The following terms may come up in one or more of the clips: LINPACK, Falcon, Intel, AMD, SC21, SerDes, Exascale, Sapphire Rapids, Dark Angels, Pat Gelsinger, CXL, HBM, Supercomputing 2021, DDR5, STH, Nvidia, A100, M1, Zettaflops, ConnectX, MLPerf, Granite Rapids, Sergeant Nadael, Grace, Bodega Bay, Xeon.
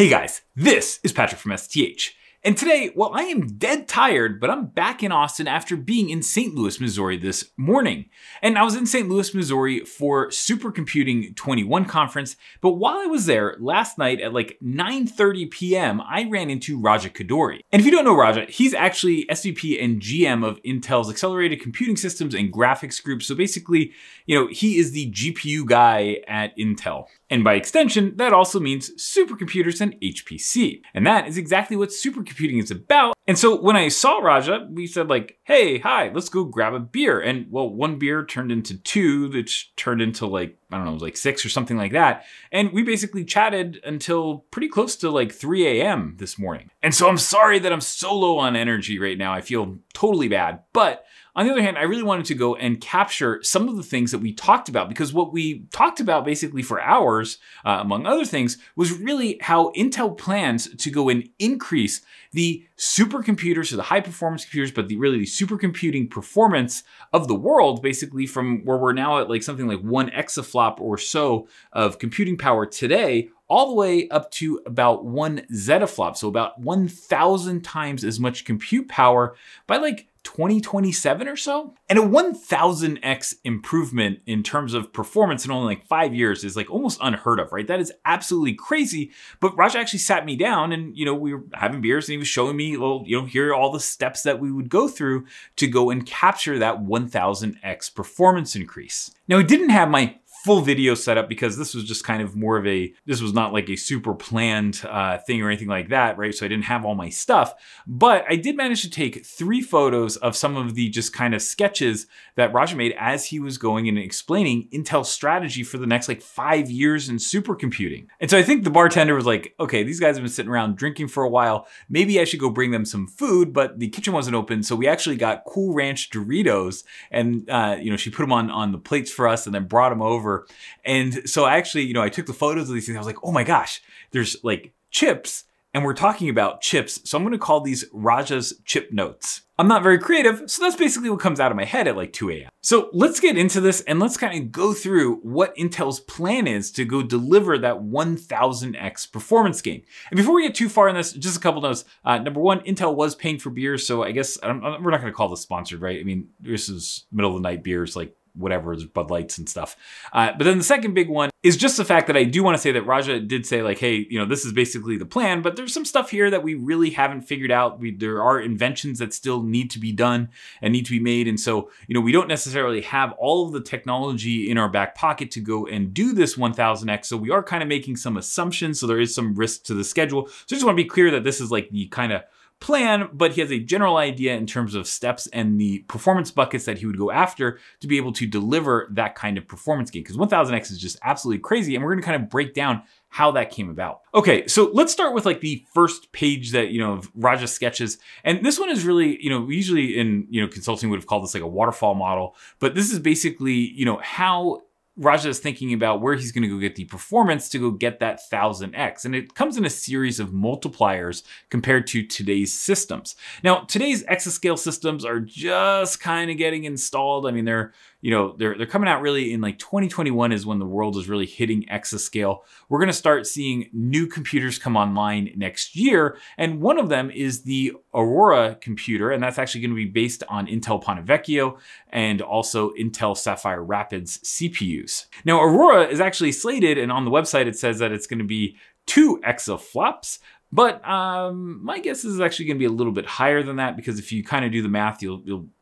Hey guys, this is Patrick from STH. And today, well, I am dead tired, but I'm back in Austin after being in St. Louis, Missouri this morning. And I was in St. Louis, Missouri for Supercomputing 2021 conference, but while I was there last night at like 9:30 p.m., I ran into Raja Koduri. And if you don't know Raja, he's actually SVP and GM of Intel's Accelerated Computing Systems and Graphics Group. So basically, you know, he is the GPU guy at Intel. And by extension, that also means supercomputers and HPC. And that is exactly what supercomputing is about. And so when I saw Raja, we said like, hey, hi, let's go grab a beer. And well, one beer turned into two, which turned into like, I don't know, like six or something like that. And we basically chatted until pretty close to like 3 a.m. this morning. And so I'm sorry that I'm so low on energy right now. I feel totally bad. But on the other hand, I really wanted to go and capture some of the things that we talked about, because what we talked about basically for hours, among other things, was really how Intel plans to go and increase the supercomputers, so the high performance computers, but really the supercomputing performance of the world, basically from where we're now at like something like 1 exaflop or so of computing power today, all the way up to about 1 zettaflop. So about 1,000 times as much compute power by like 2027 or so. And a 1,000x improvement in terms of performance in only like 5 years is like almost unheard of, right? That is absolutely crazy. But Raja actually sat me down and, you know, we were having beers and he was showing me, well, you know, here are all the steps that we would go through to go and capture that 1,000x performance increase. Now, I didn't have my full video setup because this was just kind of more of a, this was not like a super planned thing or anything like that, right? So I didn't have all my stuff, but I did manage to take 3 photos of some of the just kind of sketches that Raja made as he was going and explaining Intel's strategy for the next like 5 years in supercomputing. And so I think the bartender was like, okay, these guys have been sitting around drinking for a while. Maybe I should go bring them some food, but the kitchen wasn't open. So we actually got Cool Ranch Doritos and, you know, she put them on the plates for us and then brought them over. And so actually, you know, I took the photos of these things. I was like, oh my gosh, there's like chips and we're talking about chips. So I'm going to call these Raja's chip notes. I'm not very creative, so that's basically what comes out of my head at like 2 a.m. So let's get into this and let's kind of go through what Intel's plan is to go deliver that 1,000x performance gain. And before we get too far in this, just a couple notes. Number one, Intel was paying for beers, so I guess we're not going to call this sponsored, right? I mean, this is middle of the night beers, like whatever, Bud Lights and stuff. But then the second big one is just the fact that I do want to say that Raja did say like, hey, you know, this is basically the plan, but there's some stuff here that we really haven't figured out. There are inventions that still need to be done and need to be made. And so, you know, we don't necessarily have all of the technology in our back pocket to go and do this 1,000x. So we are kind of making some assumptions. So there is some risk to the schedule. So I just want to be clear that this is like the kind of plan, but he has a general idea in terms of steps and the performance buckets that he would go after to be able to deliver that kind of performance gain. Because 1,000x is just absolutely crazy. And we're going to kind of break down how that came about. Okay, so let's start with like the first page that, you know, of Raja's sketches. And this one is really, you know, usually in, you know, consulting would have called this like a waterfall model, but this is basically, you know, how Raja is thinking about where he's going to go get the performance to go get that 1,000x. And it comes in a series of multipliers compared to today's systems. Now, today's exascale systems are just kind of getting installed. I mean, they're coming out really in like 2021 is when the world is really hitting exascale. We're going to start seeing new computers come online next year. And one of them is the Aurora computer. And that's actually going to be based on Intel Ponte Vecchio and also Intel Sapphire Rapids CPUs. Now, Aurora is actually slated, and on the website, it says that it's going to be 2 exaflops. But my guess is actually going to be a little bit higher than that, because if you kind of do the math,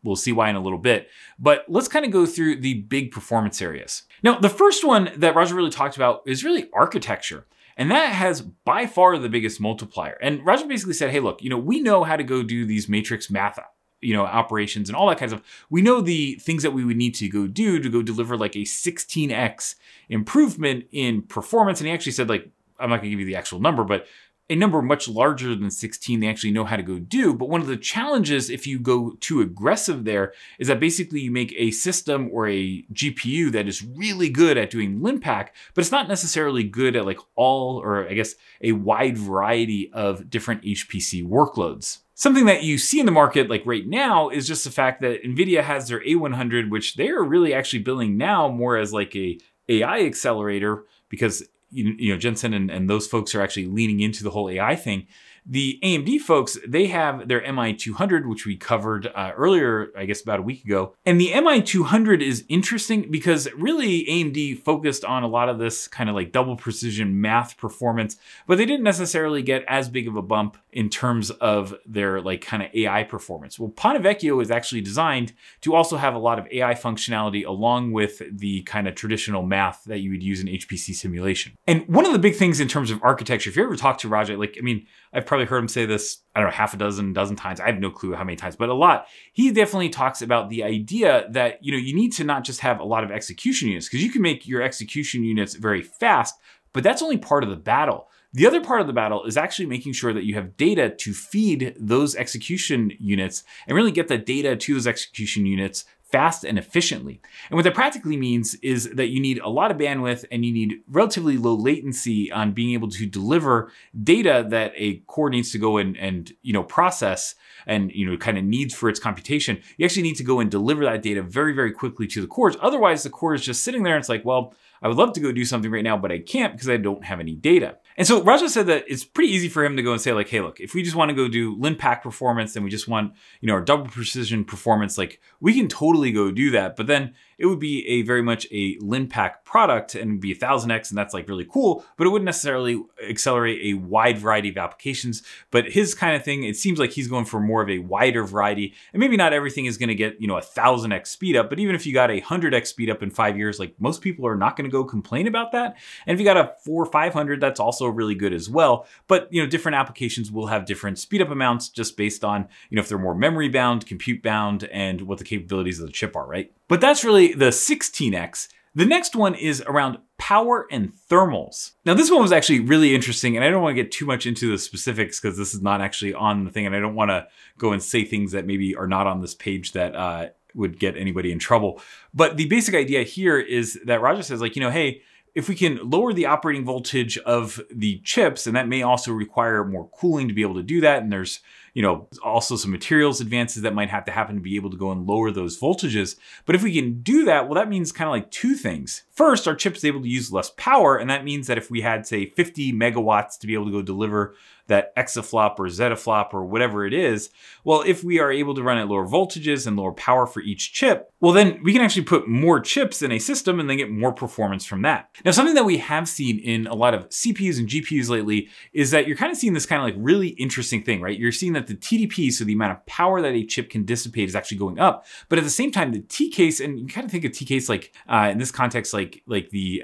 we'll see why in a little bit. But let's kind of go through the big performance areas. Now, the first one that Raja really talked about is really architecture. And that has by far the biggest multiplier. And Raja basically said, hey, look, you know, we know how to go do these matrix math, you know, operations and all that kind of stuff. We know the things that we would need to go do to go deliver like a 16x improvement in performance. And he actually said, like, I'm not going to give you the actual number, but a number much larger than 16 they actually know how to go do. But one of the challenges if you go too aggressive there is that basically you make a system or a GPU that is really good at doing LINPACK, but it's not necessarily good at like all, or I guess a wide variety of different HPC workloads. Something that you see in the market like right now is just the fact that Nvidia has their A100, which they are really actually billing now more as like a AI accelerator, because Jensen and those folks are actually leaning into the whole AI thing. The AMD folks, they have their MI200, which we covered earlier, I guess about a week ago. And the MI200 is interesting because really AMD focused on a lot of this kind of like double precision math performance, but they didn't necessarily get as big of a bump in terms of their like kind of AI performance. Well, Ponte Vecchio is actually designed to also have a lot of AI functionality along with the kind of traditional math that you would use in HPC simulation. And one of the big things in terms of architecture, if you ever talk to Raja, like, I mean, I've probably heard him say this, I don't know, half a dozen times. I have no clue how many times, but a lot. He definitely talks about the idea that, you know, you need to not just have a lot of execution units, because you can make your execution units very fast, but that's only part of the battle. The other part of the battle is actually making sure that you have data to feed those execution units and really get the data to those execution units fast and efficiently. And what that practically means is that you need a lot of bandwidth and you need relatively low latency on being able to deliver data that a core needs to go and you know, process and, you know, kind of needs for its computation. You actually need to go and deliver that data very, very quickly to the cores. Otherwise the core is just sitting there and it's like, well, I would love to go do something right now, but I can't because I don't have any data. And so Raja said that it's pretty easy for him to go and say like, hey, look, if we just want to go do LINPACK performance and we just want, you know, our double precision performance, like we can totally go do that. But then it would be a very much a LINPACK product and be 1000x, and that's like really cool, but it wouldn't necessarily accelerate a wide variety of applications. But his kind of thing, it seems like he's going for more of a wider variety, and maybe not everything is going to get, you know, 1000x speed up, but even if you got 100x speed up in 5 years, like most people are not going to go complain about that. And if you got a 400 or 500, that's also really good as well. But, you know, different applications will have different speed up amounts just based on, you know, if they're more memory bound, compute bound, and what the capabilities of the chip are, right? But that's really the 16x. The next one is around power and thermals. Now this one was actually really interesting, and I don't want to get too much into the specifics because this is not actually on the thing, and I don't want to go and say things that maybe are not on this page that would get anybody in trouble. But the basic idea here is that Raja says, like, you know, hey, if we can lower the operating voltage of the chips, and that may also require more cooling to be able to do that. And there's, you know, also some materials advances that might have to happen to be able to go and lower those voltages. But if we can do that, well, that means kind of like two things. First, our chip is able to use less power. And that means that if we had, say, 50 megawatts to be able to go deliver that exaflop or zettaflop or whatever it is, well, if we are able to run at lower voltages and lower power for each chip, well, then we can actually put more chips in a system and then get more performance from that. Now, something that we have seen in a lot of CPUs and GPUs lately is that you're kind of seeing this kind of like really interesting thing, right? You're seeing that the TDP, so the amount of power that a chip can dissipate, is actually going up. But at the same time, the T case, and you kind of think of T case like in this context, like the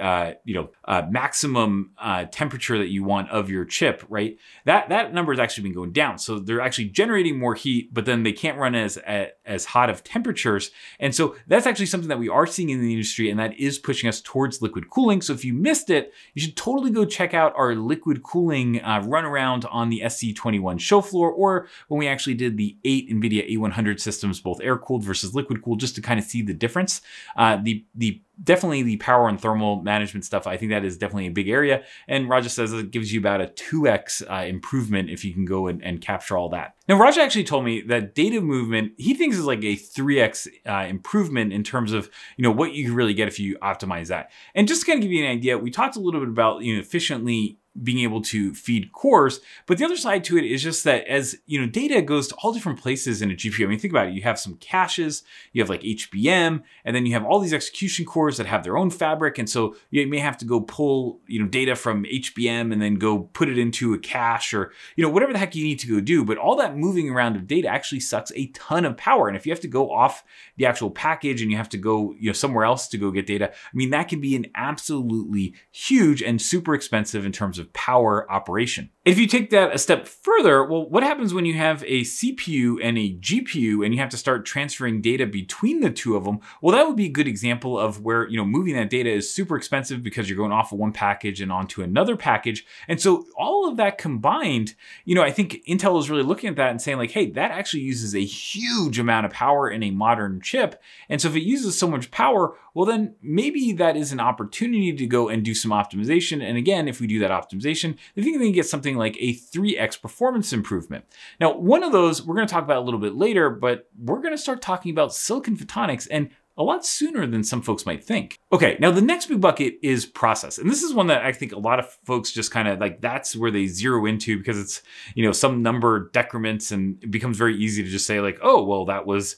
maximum temperature that you want of your chip, right? That number has actually been going down. So they're actually generating more heat, but then they can't run as hot of temperatures. And so that's actually something that we are seeing in the industry, and that is pushing us towards liquid cooling. So if you missed it, you should totally go check out our liquid cooling runaround on the SC21 show floor, or when we actually did the 8 NVIDIA A100 systems, both air-cooled versus liquid-cooled, just to kind of see the difference. Definitely the power and thermal management stuff, I think that is definitely a big area. And Raja says it gives you about a 2x improvement if you can go and capture all that. Now, Raja actually told me that data movement, he thinks is like a 3x improvement in terms of, you know, what you can really get if you optimize that. And just to kind of give you an idea, we talked a little bit about, you know, efficiently being able to feed cores, but the other side to it is just that, as you know, data goes to all different places in a GPU. I mean, think about it. You have some caches, you have like HBM, and then you have all these execution cores that have their own fabric, and so you may have to go pull, you know, data from HBM and then go put it into a cache, or, you know, whatever the heck you need to go do. But all that moving around of data actually sucks a ton of power, and if you have to go off the actual package and you have to go, you know, somewhere else to go get data, I mean, that can be an absolutely huge and super expensive in terms of power operation. If you take that a step further, well, what happens when you have a CPU and a GPU and you have to start transferring data between the two of them? Well, that would be a good example of where, you know, moving that data is super expensive because you're going off of one package and onto another package. And so all of that combined, you know, I think Intel is really looking at that and saying like, hey, that actually uses a huge amount of power in a modern chip. And so if it uses so much power, well, then maybe that is an opportunity to go and do some optimization. And again, if we do that optimization, I think they can get something like a 3x performance improvement. Now, one of those we're going to talk about a little bit later, but we're going to start talking about silicon photonics. And a lot sooner than some folks might think. Okay, now the next big bucket is process. And this is one that I think a lot of folks just kind of like, that's where they zero into because it's, you know, some number decrements and it becomes very easy to just say like, oh, well, that was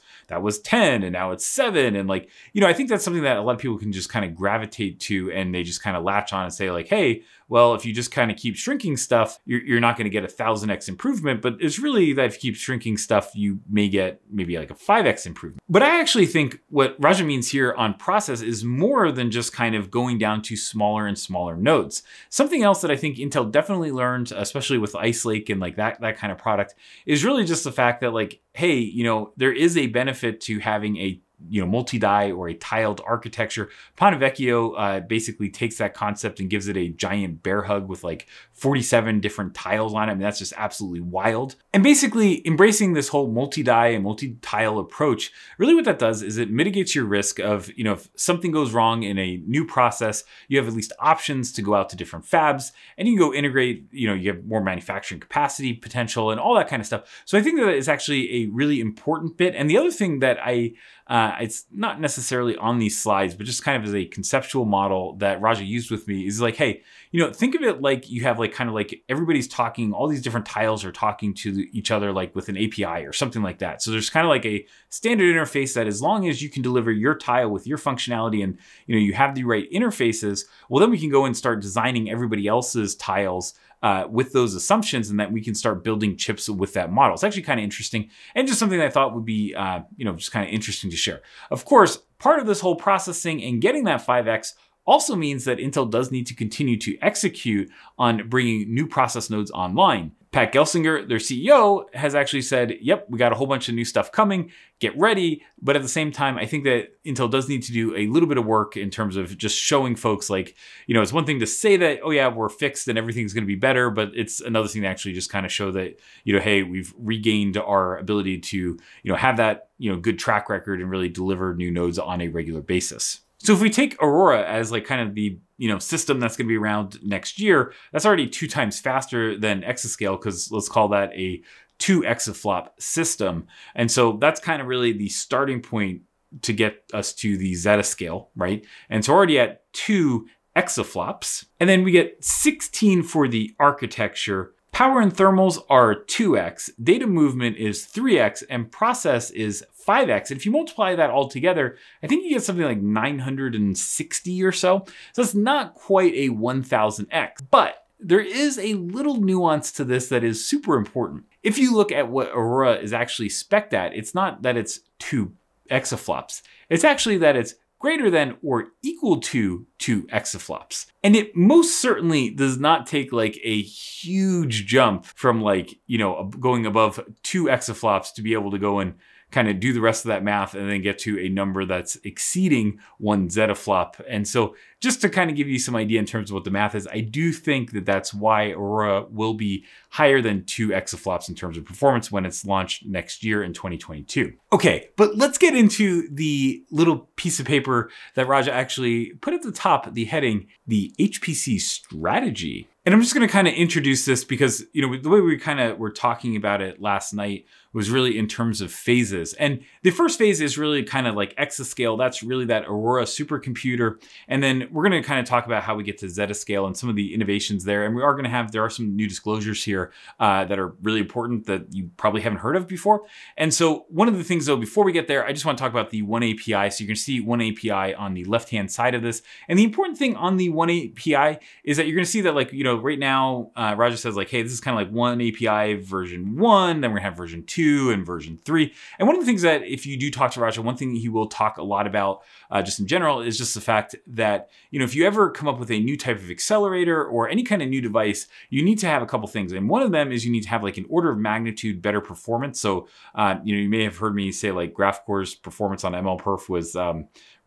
10 and now it's 7. And like, you know, I think that's something that a lot of people can just kind of gravitate to and they just kind of latch on and say like, hey, well, if you just kind of keep shrinking stuff, you're not gonna get a 1000x improvement, but it's really that if you keep shrinking stuff, you may get maybe like a 5x improvement. But I actually think what Raja means here on process is more than just kind of going down to smaller and smaller nodes. Something else that I think Intel definitely learned, especially with Ice Lake and like that kind of product, is really just the fact that like, hey, you know, there is a benefit to having a, you know, multi-die or a tiled architecture. Ponte Vecchio basically takes that concept and gives it a giant bear hug with like 47 different tiles on it. I mean, that's just absolutely wild. And basically embracing this whole multi-die and multi-tile approach, really what that does is it mitigates your risk of, you know, if something goes wrong in a new process, you have at least options to go out to different fabs and you can go integrate, you know, you have more manufacturing capacity potential and all that kind of stuff. So I think that is actually a really important bit. And the other thing that it's not necessarily on these slides, but just kind of as a conceptual model that Raja used with me is like, hey, you know, think of it like you have like kind of like everybody's talking, all these different tiles are talking to each other, like with an API or something like that. So there's kind of like a standard interface that as long as you can deliver your tile with your functionality and, you know, you have the right interfaces, well, then we can go and start designing everybody else's tiles with those assumptions, and that we can start building chips with that model. It's actually kind of interesting and just something that I thought would be, you know, just kind of interesting to share. Of course, part of this whole processing and getting that 5x also means that Intel does need to continue to execute on bringing new process nodes online. Pat Gelsinger, their CEO, has actually said, yep, we got a whole bunch of new stuff coming, get ready. But at the same time, I think that Intel does need to do a little bit of work in terms of just showing folks like, you know, it's one thing to say that, oh yeah, we're fixed and everything's gonna be better, but it's another thing to actually just kind of show that, you know, hey, we've regained our ability to, you know, have that, you know, good track record and really deliver new nodes on a regular basis. So if we take Aurora as like kind of the, you know, system that's going to be around next year, that's already 2 times faster than Exascale, because let's call that a 2 exaflop system. And so that's kind of really the starting point to get us to the Zettascale, right? And so already at 2 exaflops, and then we get 16 for the architecture. Power and thermals are 2x, data movement is 3x, and process is 5x. And if you multiply that all together, I think you get something like 960 or so. So it's not quite a 1000x, but there is a little nuance to this that is super important. If you look at what Aurora is actually spec'd at, it's not that it's 2 exaflops. It's actually that it's greater than or equal to 2 exaflops. And it most certainly does not take like a huge jump from like, you know, going above 2 exaflops to be able to go and kind of do the rest of that math and then get to a number that's exceeding 1 zettaflop. And so just to kind of give you some idea in terms of what the math is, I do think that that's why Aurora will be higher than 2 exaflops in terms of performance when it's launched next year in 2022. Okay, but let's get into the little piece of paper that Raja actually put at the top, the heading, the HPC strategy. And I'm just gonna kind of introduce this because, you know, the way we kind of were talking about it last night was really in terms of phases. And the first phase is really kind of like Exascale. That's really that Aurora supercomputer. And then we're gonna kind of talk about how we get to Zettascale and some of the innovations there. And we are gonna have, there are some new disclosures here that are really important that you probably haven't heard of before. And so one of the things though, before we get there, I just wanna talk about the One API. So you can see One API on the left-hand side of this. And the important thing on the One API is that you're gonna see that, like, you know, right now, Raja says like, hey, this is kind of like One API version 1, then we're gonna have version 2 and version 3. And one of the things that if you do talk to Raja, one thing he will talk a lot about just in general is just the fact that, you know, if you ever come up with a new type of accelerator or any kind of new device, you need to have a couple things. And one of them is you need to have like an order of magnitude better performance. So, you know, you may have heard me say like GraphCore's performance on MLPerf was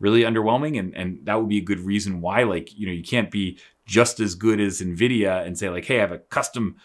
really underwhelming. And that would be a good reason why, like, you know, you can't be just as good as Nvidia and say like, hey, I have a custom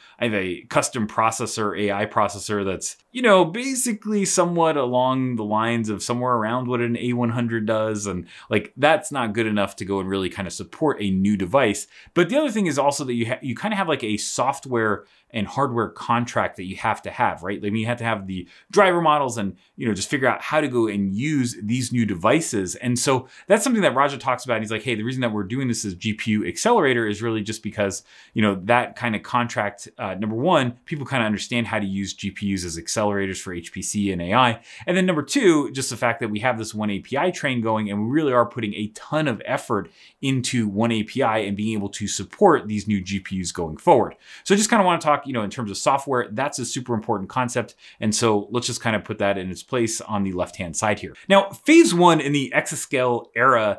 processor, AI processor that's, you know, basically somewhat along the lines of somewhere around what an A100 does. And like, that's not good enough to go and really kind of support a new device. But the other thing is also that you kind of have like a software and hardware contract that you have to have, right? Like, I mean, you have to have the driver models and, you know, just figure out how to go and use these new devices. And so that's something that Raja talks about. He's like, hey, the reason that we're doing this as GPU accelerator is really just because, you know, that kind of contract, number one, people kind of understand how to use GPUs as accelerators for HPC and AI. And then number two, just the fact that we have this One API train going and we really are putting a ton of effort into One API and being able to support these new GPUs going forward. So I just kind of want to talk, you know, in terms of software, that's a super important concept. And so let's just kind of put that in its place on the left-hand side here. Now, phase one in the Exascale era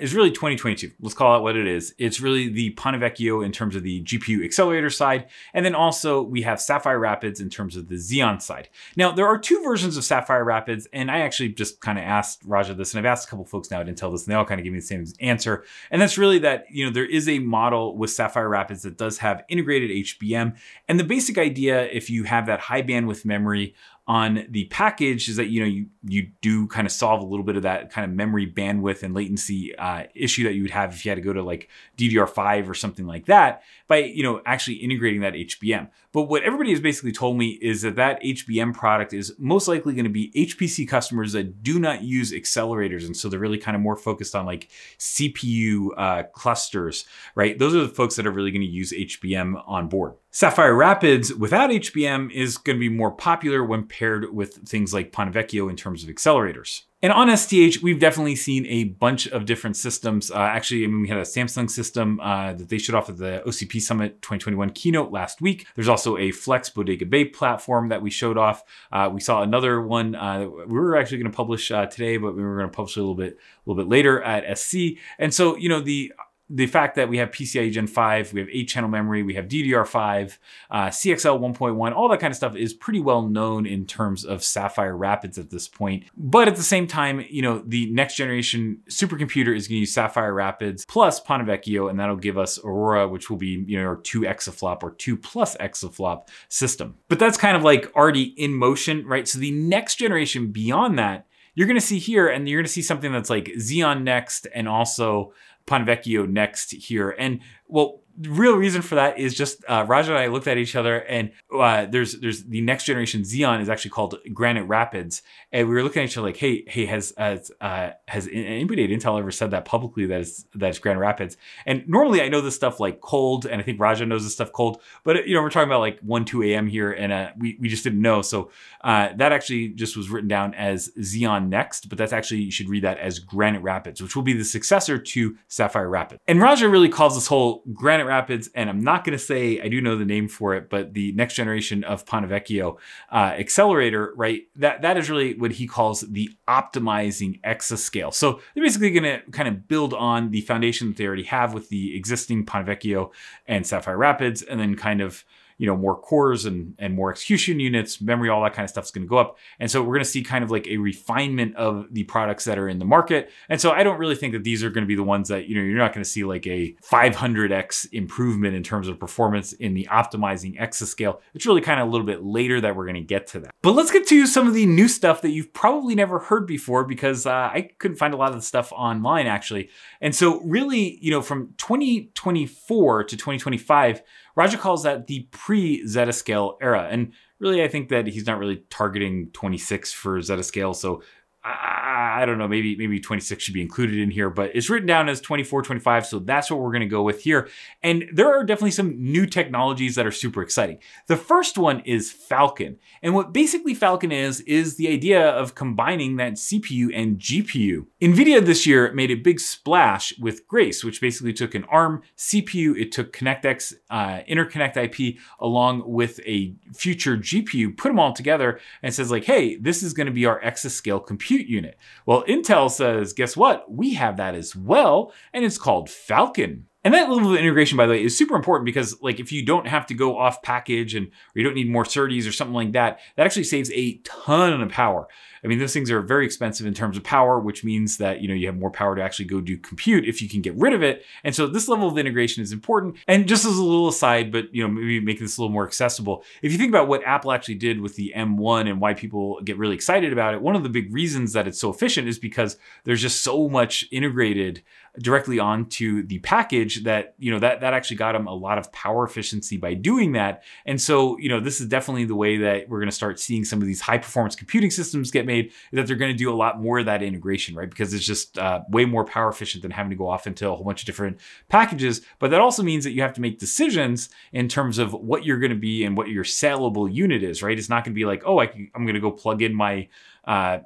is really 2022. Let's call it what it is. It's really the Ponte Vecchio in terms of the GPU accelerator side. And then also we have Sapphire Rapids in terms of the Xeon side. Now, there are two versions of Sapphire Rapids. And I actually just kind of asked Raja this, and I've asked a couple folks now at Intel this, and they all kind of give me the same answer. And that's really that, you know, there is a model with Sapphire Rapids that does have integrated HBM. And the basic idea, if you have that high bandwidth memory on the package, is that, you know, you do kind of solve a little bit of that kind of memory bandwidth and latency issue that you would have if you had to go to like DDR5 or something like that by, you know, actually integrating that HBM. But what everybody has basically told me is that that HBM product is most likely going to be HPC customers that do not use accelerators. And so they're really kind of more focused on like CPU clusters, right? Those are the folks that are really going to use HBM on board. Sapphire Rapids without HBM is going to be more popular when paired with things like Ponte Vecchio in terms of accelerators. And on STH, we've definitely seen a bunch of different systems. Actually, I mean, we had a Samsung system that they showed off at the OCP Summit 2021 keynote last week. There's also a Flex Bodega Bay platform that we showed off. We saw another one we were actually going to publish today, but we were going to publish a little bit later at SC. And so, you know, the fact that we have PCIe Gen 5, we have 8-channel memory, we have DDR5, CXL 1.1, all that kind of stuff is pretty well known in terms of Sapphire Rapids at this point. But at the same time, you know, the next generation supercomputer is going to use Sapphire Rapids plus Ponte Vecchio, and that'll give us Aurora, which will be, you know, our 2 exaflop or 2+ exaflop system. But that's kind of like already in motion, right? So the next generation beyond that, you're going to see here, and you're going to see something that's like Xeon next and also Ponte Vecchio next here. And well, the real reason for that is just Raja and I looked at each other, and there's the next generation Xeon is actually called Granite Rapids, and we were looking at each other like, hey, has anybody at Intel ever said that publicly that it's Granite Rapids? And normally I know this stuff like cold, and I think Raja knows this stuff cold, but you know, we're talking about like 1, 2 a.m. here, and we just didn't know. So that actually just was written down as Xeon next, but that's actually, you should read that as Granite Rapids, which will be the successor to Sapphire Rapids. And Raja really calls this whole Granite Rapids, and I'm not going to say, I do know the name for it, but the next generation of Ponte Vecchio accelerator, right? That is really what he calls the optimizing exascale. So they're basically going to kind of build on the foundation that they already have with the existing Ponte Vecchio and Sapphire Rapids, and then kind of, you know, more cores and more execution units, memory, all that kind of stuff is going to go up. And so we're going to see kind of like a refinement of the products that are in the market. And so I don't really think that these are going to be the ones that, you know, you're not going to see like a 500x improvement in terms of performance in the optimizing exascale. It's really kind of a little bit later that we're going to get to that. But let's get to some of the new stuff that you've probably never heard before, because I couldn't find a lot of the stuff online actually. And so really, you know, from 2024 to 2025, Raja calls that the pre-Zettascale era. And really, I think that he's not really targeting 26 for Zettascale. So I don't know, maybe 26 should be included in here, but it's written down as 24, 25. So that's what we're going to go with here. And there are definitely some new technologies that are super exciting. The first one is Falcon. And what basically Falcon is the idea of combining that CPU and GPU. NVIDIA this year made a big splash with Grace, which basically took an ARM CPU, it took ConnectX interconnect IP along with a future GPU, put them all together and says like, hey, this is going to be our exascale compute unit. Well, Intel says, guess what? We have that as well, and it's called Falcon. And that level of integration, by the way, is super important because like if you don't have to go off package and or you don't need more SerDes or something like that, that actually saves a ton of power. I mean, those things are very expensive in terms of power, which means that, you know, you have more power to actually go do compute if you can get rid of it. And so this level of integration is important. And just as a little aside, but, you know, maybe making this a little more accessible. If you think about what Apple actually did with the M1 and why people get really excited about it, one of the big reasons that it's so efficient is because there's just so much integrated directly onto the package that, you know, that actually got them a lot of power efficiency by doing that. And so, you know, this is definitely the way that we're going to start seeing some of these high performance computing systems get made, that they're going to do a lot more of that integration, right? Because it's just way more power efficient than having to go off into a whole bunch of different packages. But that also means that you have to make decisions in terms of what you're going to be and what your sellable unit is, right? It's not going to be like, oh, I'm going to go plug in my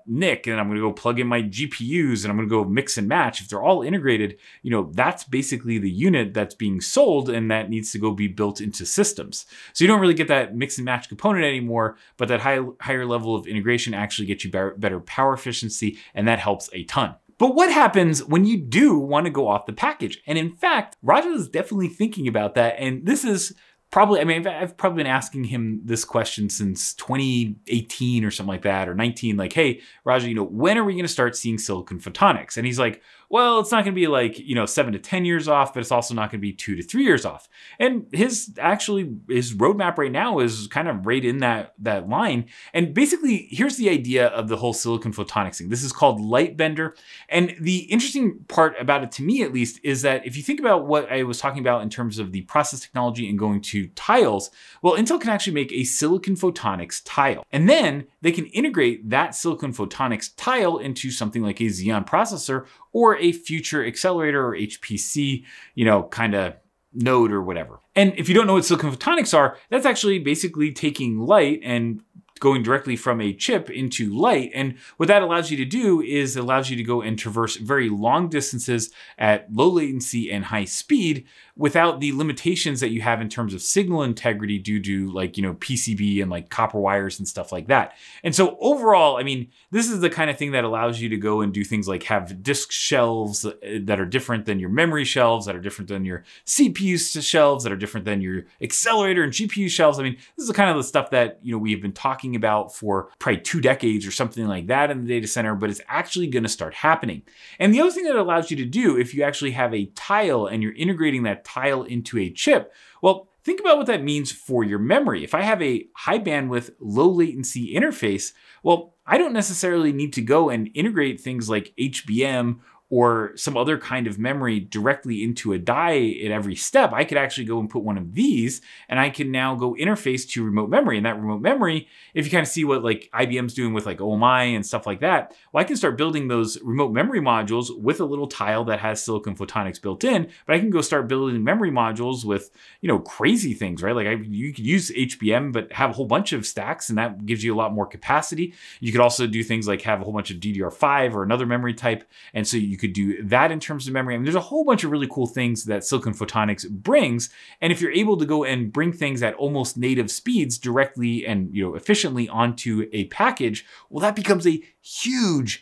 NIC and I'm going to go plug in my GPUs and I'm going to go mix and match. If they're all integrated, you know, that's basically the unit that's being sold and that needs to go be built into systems. So you don't really get that mix and match component anymore, but that higher level of integration actually gets you better power efficiency, and that helps a ton. But what happens when you do want to go off the package? And in fact, Raja is definitely thinking about that, and this is probably, I mean, I've probably been asking him this question since 2018 or something like that, or 19, like, hey, Raja, you know, when are we going to start seeing silicon photonics? And he's like, well, it's not going to be like, you know, 7 to 10 years off, but it's also not going to be 2 to 3 years off. And his roadmap right now is kind of right in that line. And basically, here's the idea of the whole silicon photonics thing. This is called Lightbender. And the interesting part about it, to me at least, is that if you think about what I was talking about in terms of the process technology and going to tiles, well, Intel can actually make a silicon photonics tile. And then they can integrate that silicon photonics tile into something like a Xeon processor or a future accelerator or HPC, you know, kind of node or whatever. And if you don't know what silicon photonics are, that's actually basically taking light and going directly from a chip into light. And what that allows you to do is allows you to go and traverse very long distances at low latency and high speed without the limitations that you have in terms of signal integrity due to, like, you know, PCB and like copper wires and stuff like that. And so overall, I mean, this is the kind of thing that allows you to go and do things like have disk shelves that are different than your memory shelves, that are different than your CPU shelves, that are different than your accelerator and GPU shelves. I mean, this is the kind of the stuff that, you know, we have been talking about for probably 2 decades or something like that in the data center, but it's actually going to start happening. And the other thing that it allows you to do, if you actually have a tile and you're integrating that tile into a chip, well, think about what that means for your memory. If I have a high bandwidth, low latency interface, well, I don't necessarily need to go and integrate things like HBM or some other kind of memory directly into a die at every step. I could actually go and put one of these, and I can now go interface to remote memory. And that remote memory, if you kind of see what like IBM's doing with like OMI and stuff like that, well, I can start building those remote memory modules with a little tile that has silicon photonics built in, but I can go start building memory modules with, you know, crazy things, right? Like you could use HBM, but have a whole bunch of stacks, and that gives you a lot more capacity. You could also do things like have a whole bunch of DDR5 or another memory type. And so you could do that in terms of memory. I mean, there's a whole bunch of really cool things that silicon photonics brings. And if you're able to go and bring things at almost native speeds directly and, you know, efficiently onto a package, well, that becomes a huge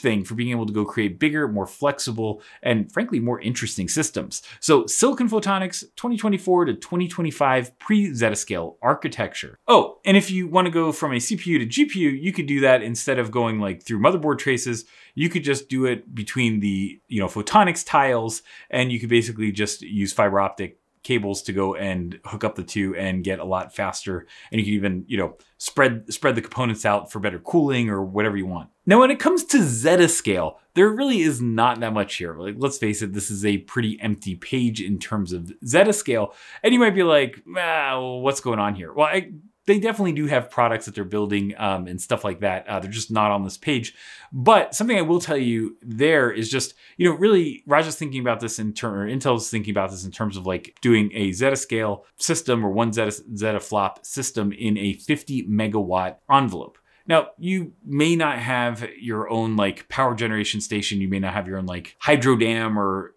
thing for being able to go create bigger, more flexible, and frankly, more interesting systems. So silicon photonics 2024 to 2025 pre-Zettascale architecture. Oh, and if you want to go from a CPU to GPU, you could do that instead of going like through motherboard traces. You could just do it between the, you know, photonics tiles, and you could basically just use fiber optic cables to go and hook up the two and get a lot faster. And you can even, you know, spread the components out for better cooling or whatever you want. Now, when it comes to Zettascale, there really is not that much here. Like, let's face it, this is a pretty empty page in terms of Zettascale. And you might be like, well, what's going on here? Well, they definitely do have products that they're building and stuff like that. They're just not on this page. But something I will tell you there is just, you know, really Raja's thinking about this in terms, or Intel's thinking about this in terms of like doing a Zettascale system or one Zettaflop system in a 50 megawatt envelope. Now, you may not have your own like power generation station. You may not have your own like hydro dam or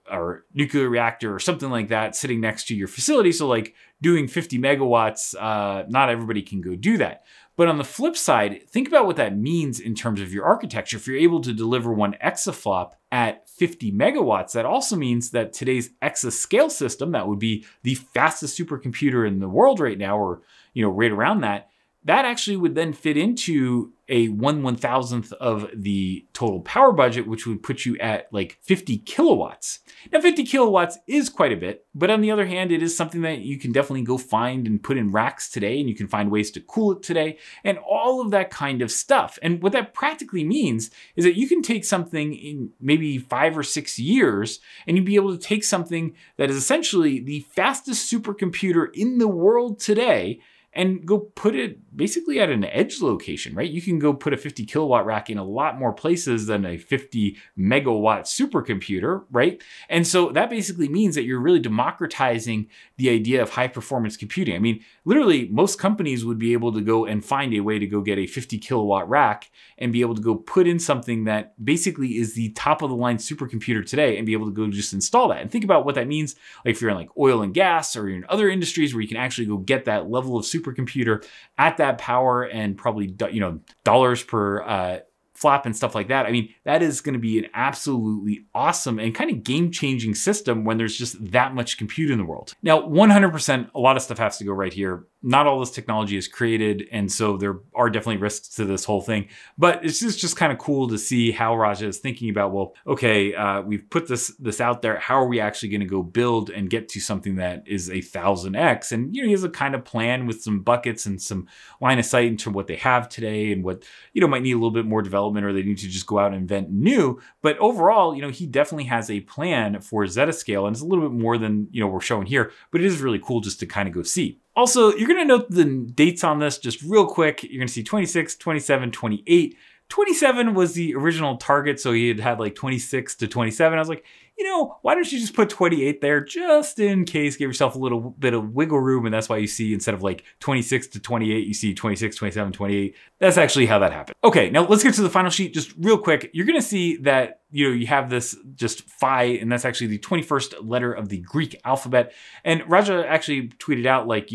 nuclear reactor or something like that sitting next to your facility. So like doing 50 megawatts, not everybody can go do that. But on the flip side, think about what that means in terms of your architecture. If you're able to deliver one exaflop at 50 megawatts. That also means that today's Exascale system, that would be the fastest supercomputer in the world right now, or right around that, that actually would then fit into a 1/1000th of the total power budget, which would put you at like 50 kilowatts. Now 50 kilowatts is quite a bit, but on the other hand, it is something that you can definitely go find and put in racks today, and you can find ways to cool it today, and all of that kind of stuff. And what that practically means is that you can take something in maybe 5 or 6 years, and you'd be able to take something that is essentially the fastest supercomputer in the world today and go put it basically at an edge location, right? You can go put a 50 kilowatt rack in a lot more places than a 50 megawatt supercomputer, right? And so that basically means that you're really democratizing the idea of high performance computing. I mean, literally most companies would be able to go and find a way to go get a 50 kilowatt rack and be able to go put in something that basically is the top of the line supercomputer today and be able to go just install that. And think about what that means. Like if you're in like oil and gas or you're in other industries where you can actually go get that level of supercomputer at that power and probably, dollars per flap and stuff like that. I mean, that is going to be an absolutely awesome and kind of game-changing system when there's just that much compute in the world. Now, 100%, a lot of stuff has to go right here. Not all this technology is created, and so there are definitely risks to this whole thing, but it's just kind of cool to see how Raja is thinking about, well, okay, we've put this out there. How are we actually going to go build and get to something that is 1000x? And he has a kind of plan with some buckets and some line of sight into what they have today and what might need a little bit more development, or they need to just go out and invent new. But overall, he definitely has a plan for Zettascale, and it's a little bit more than we're showing here, but it is really cool just to kind of go see. Also, you're gonna note the dates on this just real quick. You're gonna see 26, 27, 28. 27 was the original target, so he had like 26 to 27. I was like, why don't you just put 28 there just in case, give yourself a little bit of wiggle room, and that's why you see instead of like 26 to 28, you see 26, 27, 28. That's actually how that happened. Okay, now let's get to the final sheet just real quick. You're gonna see that you have this just Phi, and that's actually the 21st letter of the Greek alphabet. And Raja actually tweeted out like,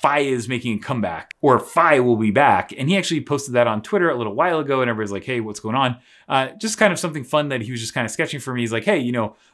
Phi is making a comeback, or Phi will be back. And he actually posted that on Twitter a little while ago, and everybody's like, hey, what's going on? Just kind of something fun that he was just kind of sketching for me. He's like, hey,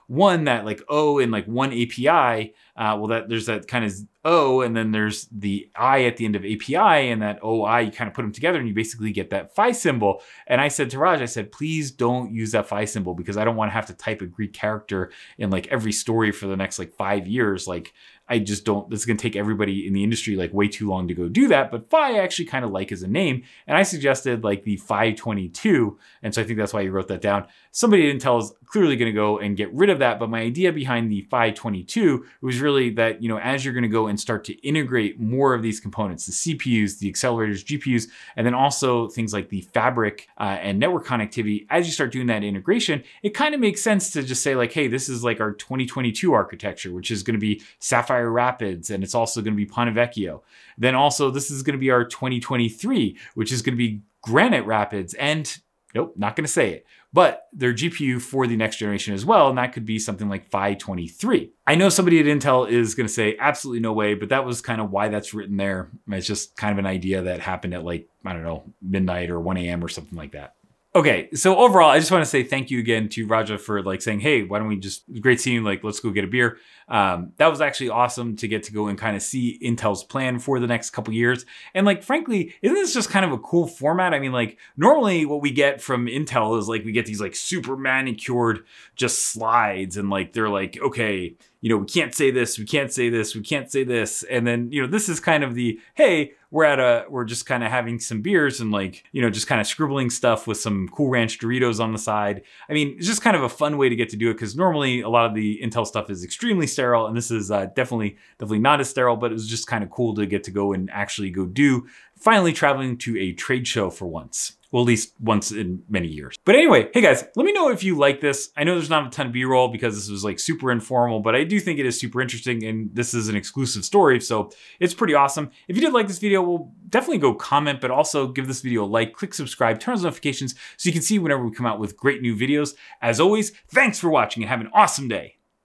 one that like O in like One API, well, that there's that kind of O, and then there's the I at the end of API, and that OI, you kind of put them together and you basically get that Phi symbol. And I said to Raj, I said, please don't use that Phi symbol, because I don't want to have to type a Greek character in like every story for the next like 5 years. Like, I just don't, this is going to take everybody in the industry like way too long to go do that. But Phi I actually kind of like as a name. And I suggested like the 522. And so I think that's why he wrote that down. Somebody at Intel is clearly going to go and get rid of that. But my idea behind the 522 was really that, as you're going to go and start to integrate more of these components, the CPUs, the accelerators, GPUs, and then also things like the fabric and network connectivity, as you start doing that integration, it kind of makes sense to just say like, hey, this is like our 2022 architecture, which is going to be Sapphire Rapids, and it's also going to be Ponte Vecchio. Then also this is going to be our 2023, which is going to be Granite Rapids, and nope, not going to say it, but their GPU for the next generation as well. And that could be something like Phi 23. I know somebody at Intel is going to say absolutely no way, but that was kind of why that's written there. It's just kind of an idea that happened at like, I don't know, midnight or 1 a.m. or something like that. Okay, so overall, I just want to say thank you again to Raja for like saying, hey, why don't we just, great seeing you, like, let's go get a beer. That was actually awesome to get to go and kind of see Intel's plan for the next couple years. And like, frankly, isn't this just kind of a cool format? I mean, like normally what we get from Intel is like, we get these like super manicured just slides, and like, they're like, okay, we can't say this, we can't say this, we can't say this. And then, this is kind of the, hey, we're just kind of having some beers and like, just kind of scribbling stuff with some Cool Ranch Doritos on the side. I mean, it's just kind of a fun way to get to do it, because normally a lot of the Intel stuff is extremely sterile, and this is definitely not as sterile, but it was just kind of cool to get to go and actually go do, finally traveling to a trade show for once. Well, at least once in many years. But anyway, hey guys, let me know if you like this. I know there's not a ton of B-roll because this was like super informal, but I do think it is super interesting, and this is an exclusive story, so it's pretty awesome. If you did like this video, we'll definitely go comment, but also give this video a like, click subscribe, turn on notifications so you can see whenever we come out with great new videos. As always, thanks for watching and have an awesome day.